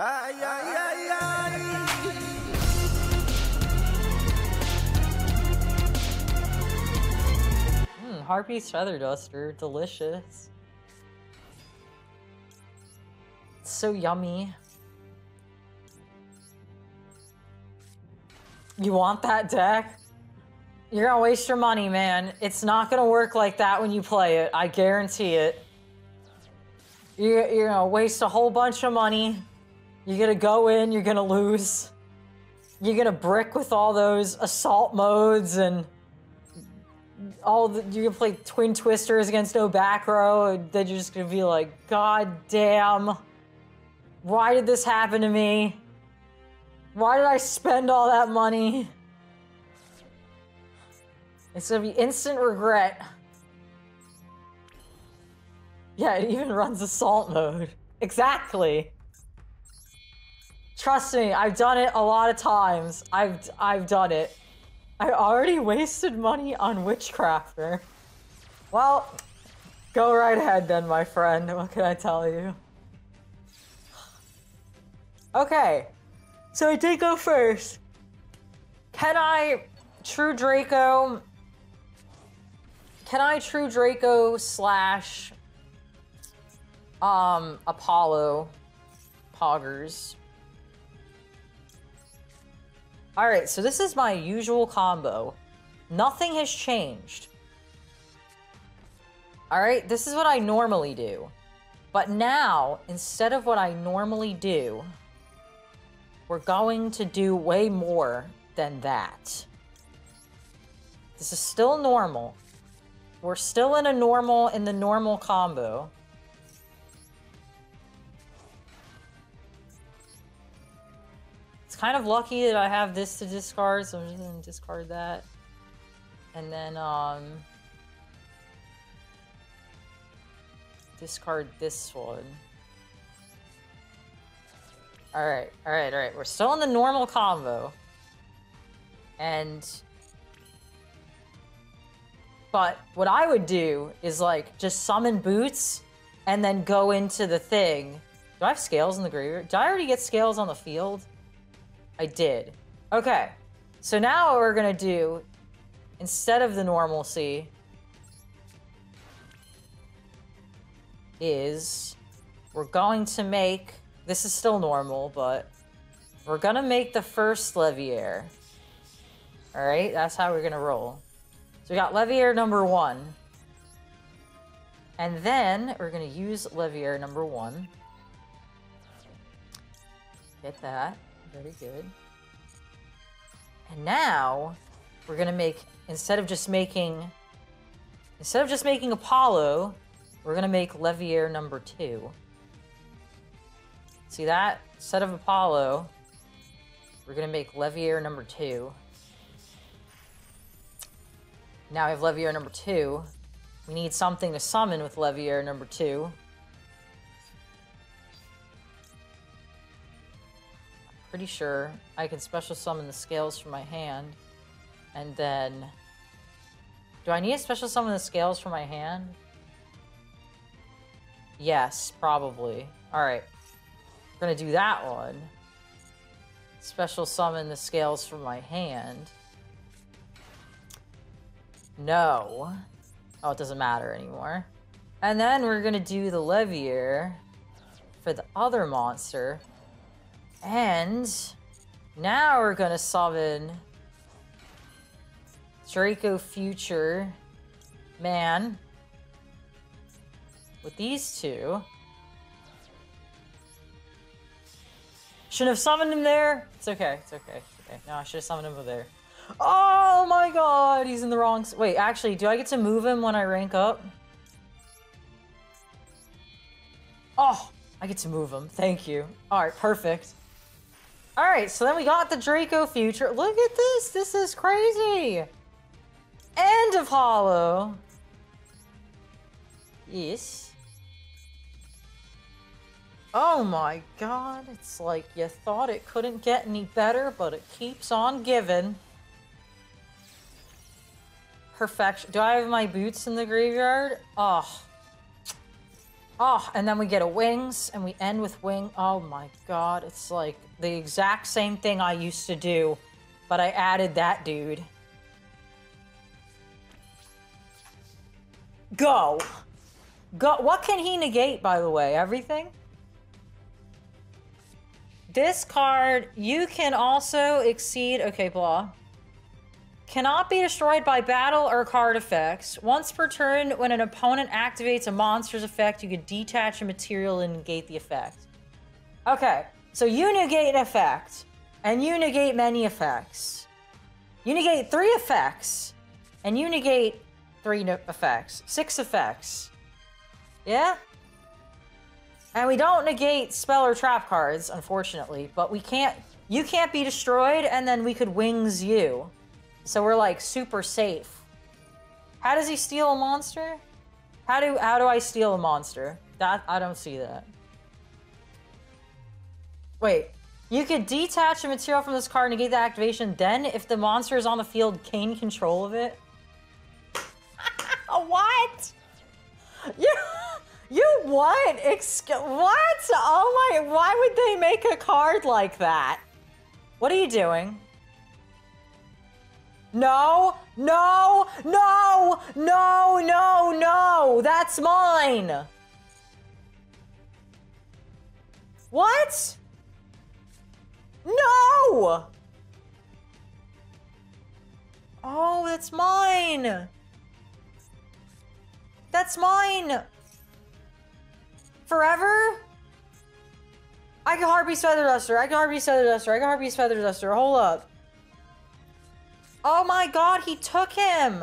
Ay, ay, ay, ay. Harpy's Feather Duster, delicious. It's so yummy. You want that deck? You're gonna waste your money, man. It's not gonna work like that when you play it. I guarantee it. You're gonna waste a whole bunch of money. You're gonna go in, you're gonna lose. You're gonna brick with all those assault modes and you can play twin twisters against no back row, and then you're just gonna be like, God damn, why did this happen to me? Why did I spend all that money? It's gonna be instant regret. Yeah, it even runs assault mode. Exactly. Trust me, I've done it a lot of times. I've done it. I already wasted money on Witchcrafter. Well, go right ahead then, my friend. What can I tell you? Okay, so I did go first. Can I True Draco? Can I True Draco slash Apollo Poggers? All right, so this is my usual combo. Nothing has changed. All right, this is what I normally do. But now, instead of what I normally do, we're going to do way more than that. This is still normal. We're still in a normal, in the normal combo. Kind of lucky that I have this to discard, so I'm just gonna discard that. And then, discard this one. Alright, alright, alright. We're still in the normal combo. But what I would do is, like, just summon Boots and then go into the thing. Do I have scales in the graveyard? Did I already get scales on the field? I did. Okay, so now what we're gonna do, instead of the normalcy, is we're going to make, this is still normal, but we're gonna make the first Levair. All right, that's how we're gonna roll. So we got Levair number one. And then we're gonna use Levair number one. Get that. Very good. And now we're gonna make, instead of just making Apollo, we're gonna make Levair number two. See that? Instead of Apollo, we're gonna make Levair number two. Now we have Levair number two. We need something to summon with Levair number two. Pretty sure I can special summon the scales from my hand, and then do I need to special summon the scales from my hand? Yes, probably. All right, we're gonna do that one. Special summon the scales from my hand. No, oh, it doesn't matter anymore. And then we're gonna do the Levair for the other monster. And now we're gonna summon Draco Future Man with these two. Shouldn't have summoned him there. It's okay, it's okay, it's okay. No, I should have summoned him over there. Oh my god, he's in the wrong... Wait, actually, do I get to move him when I rank up? Oh, I get to move him. Thank you. All right, perfect. All right, so then we got the Draco Future. Look at this. This is crazy. End of Hollow. Yes. Oh my god. It's like you thought it couldn't get any better, but it keeps on giving. Perfection. Do I have my boots in the graveyard? Oh. Oh, and then we get a wings, and we end with wing. Oh my god, it's like the exact same thing I used to do, but I added that dude. Go! Go! What can he negate, by the way? Everything? This card, you can also exceed... Okay, blah. Cannot be destroyed by battle or card effects. Once per turn, when an opponent activates a monster's effect, you can detach a material and negate the effect. Okay, so you negate an effect, and you negate many effects. You negate 3 effects, and you negate 3 effects. 6 effects. Yeah? And we don't negate spell or trap cards, unfortunately, but we can't... You can't be destroyed, and then we could wings you. So we're like super safe. How does he steal a monster? How do I steal a monster? That I don't see that. Wait. You could detach a material from this card and negate the activation. Then, if the monster is on the field, gain control of it. What? You what? What? Oh my! Why would they make a card like that? What are you doing? No, no, no, no, no, no, that's mine. What? No. Oh, that's mine. That's mine. Forever? I got Harpy's Feather Duster. I got Harpy's Feather Duster. I got Harpy's Feather Duster. Hold up. Oh my god, he took him!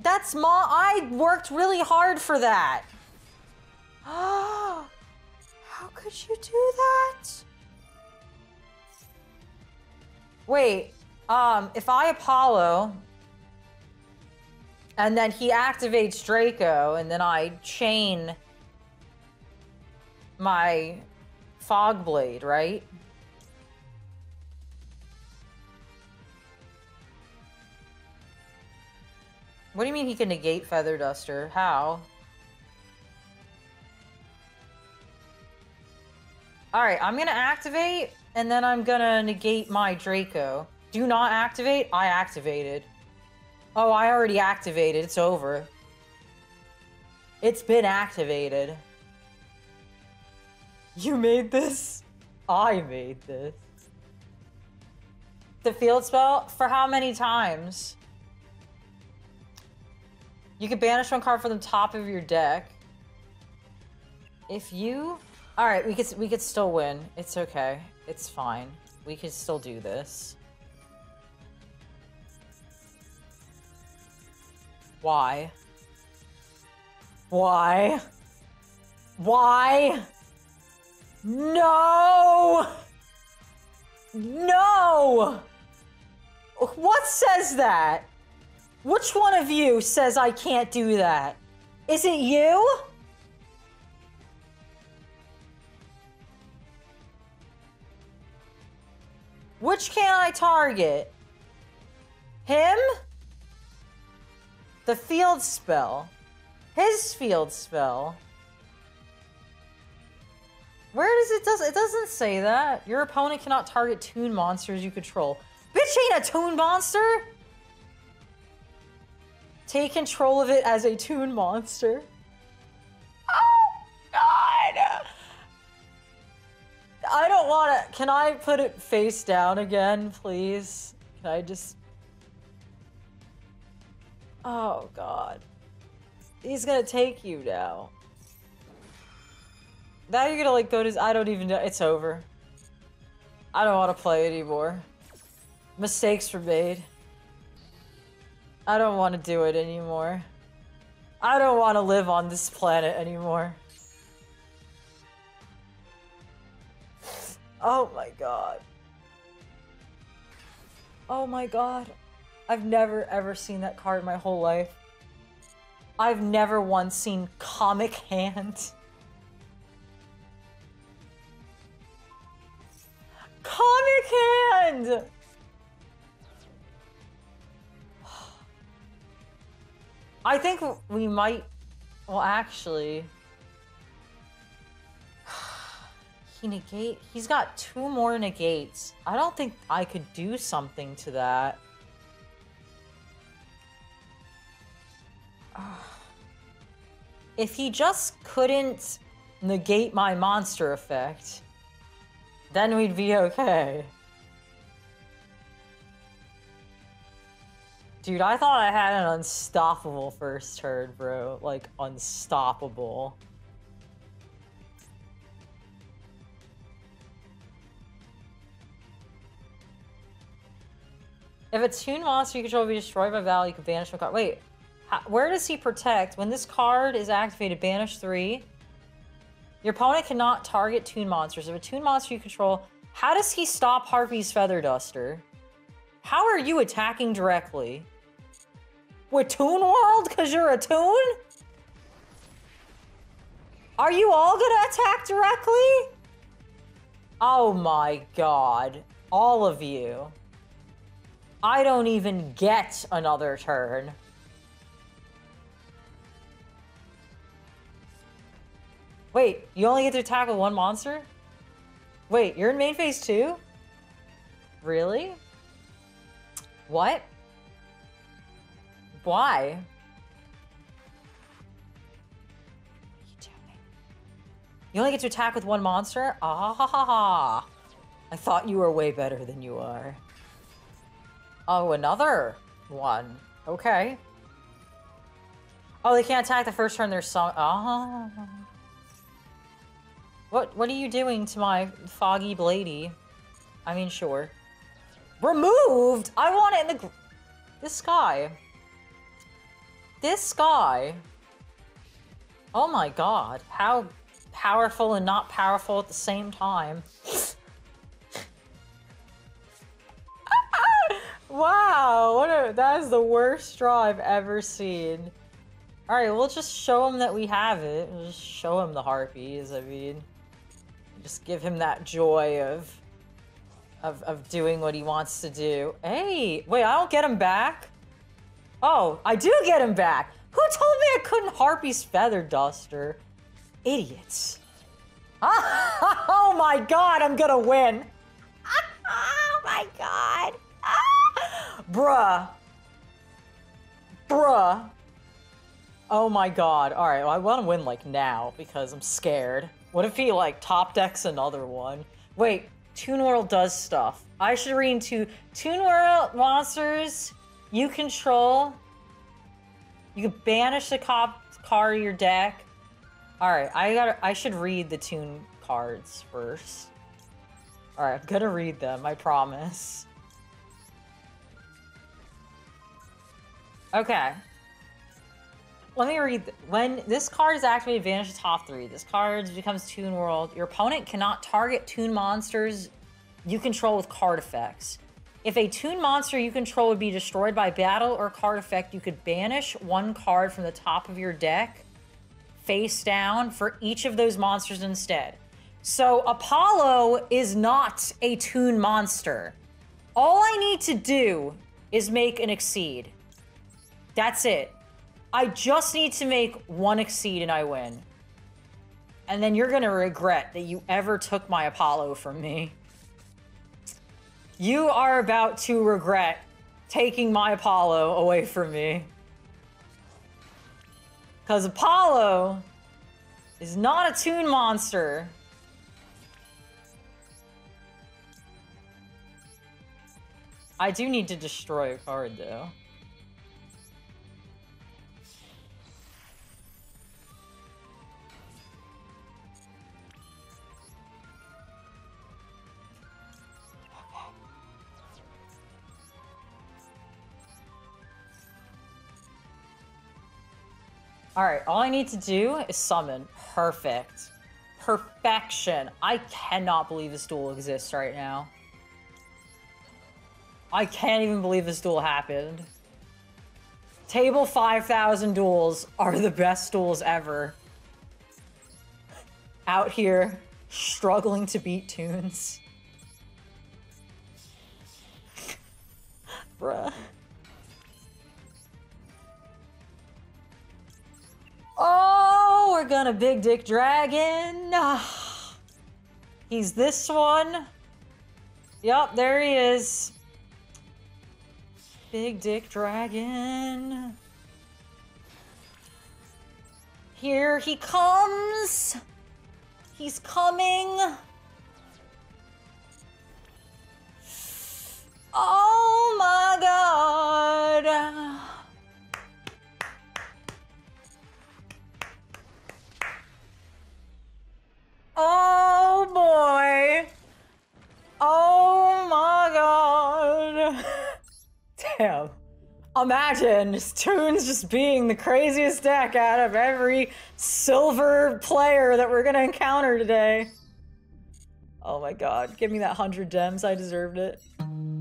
That's I worked really hard for that! Oh, how could you do that? Wait, if I Apollo, and then he activates Draco, and then I chain my Fog Blade, right? What do you mean he can negate Feather Duster? How? Alright, I'm gonna activate, and then I'm gonna negate my Draco. Do not activate? I activated. Oh, I already activated. It's over. It's been activated. You made this? I made this. The field spell? For how many times? You can banish one card from the top of your deck. If you... Alright, we could still win. It's okay. It's fine. We could still do this. Why? Why? Why? No! No! What says that? Which one of you says I can't do that? Is it you? Which can I target? Him? The field spell. His field spell. Where does it doesn't say that. Your opponent cannot target toon monsters you control. Bitch ain't a toon monster! Take control of it as a toon monster. Oh, God! I don't want to... Can I put it face down again, please? Can I just... Oh, God. He's gonna take you now. Now you're gonna, like, go to... I don't even know. It's over. I don't want to play anymore. Mistakes were made. I don't want to do it anymore. I don't want to live on this planet anymore. Oh my god. Oh my god. I've never ever seen that card in my whole life. I've never once seen Comic Hand. Comic Hand! I think we might Well, actually, he's got 2 more negates. I don't think I could do something to that. If he just couldn't negate my monster effect, then we'd be okay. Dude, I thought I had an unstoppable first turn, bro. Like, unstoppable. If a toon monster you control will be destroyed by battle, you can banish my card. Wait, where does he protect? When this card is activated, banish 3. Your opponent cannot target toon monsters. If a toon monster you control, how does he stop Harpy's Feather Duster? How are you attacking directly? With Toon World? Because you're a toon? Are you all gonna attack directly? Oh my god. All of you. I don't even get another turn. Wait, you only get to attack with 1 monster? Wait, you're in main phase too? Really? What? Why? You only get to attack with 1 monster? Ah ha ha ha! I thought you were way better than you are. Oh, another one. Okay. Oh, they can't attack the first turn. There's some. Ah. What are you doing to my foggy bladey? I mean, sure. Removed? I want it in the... This guy. Oh my god. How powerful and not powerful at the same time. Wow. That is the worst draw I've ever seen. Alright, we'll just show him that we have it. We'll just show him the harpies. I mean, just give him that joy of doing what he wants to do. Hey, wait, I don't get him back? Oh, I do get him back. Who told me I couldn't Harpy's Feather Duster? Idiots. Oh my god, I'm gonna win. Oh my god. Bruh. Oh my god. All right, well, I wanna win like now because I'm scared. What if he like top decks another one? Wait. Toon World does stuff. I should read into Toon World monsters you control. You can banish the card of your deck. All right, I should read the Toon cards first. All right, I'm gonna read them. I promise. Okay. Let me read. When this card is activated, vanish the top 3. This card becomes Toon World. Your opponent cannot target toon monsters you control with card effects. If a toon monster you control would be destroyed by battle or card effect, you could banish 1 card from the top of your deck face down for each of those monsters instead. So Apollo is not a toon monster. All I need to do is make an exceed. That's it. I just need to make 1 exceed and I win. And then you're gonna regret that you ever took my Apollo from me. You are about to regret taking my Apollo away from me. Because Apollo is not a toon monster. I do need to destroy a card though. All right, all I need to do is summon. Perfect. Perfection. I cannot believe this duel exists right now. I can't even believe this duel happened. Table 5000 duels are the best duels ever. Out here, struggling to beat toons. Bruh. Oh! we're gonna Big Dick Dragon. He's this one. Yup, there he is. Big Dick Dragon. Here he comes. He's coming. Oh my God. Oh boy. Oh my God. Damn. Imagine just Toon's just being the craziest deck out of every silver player that we're gonna encounter today. Oh my God, give me that 100 gems, I deserved it.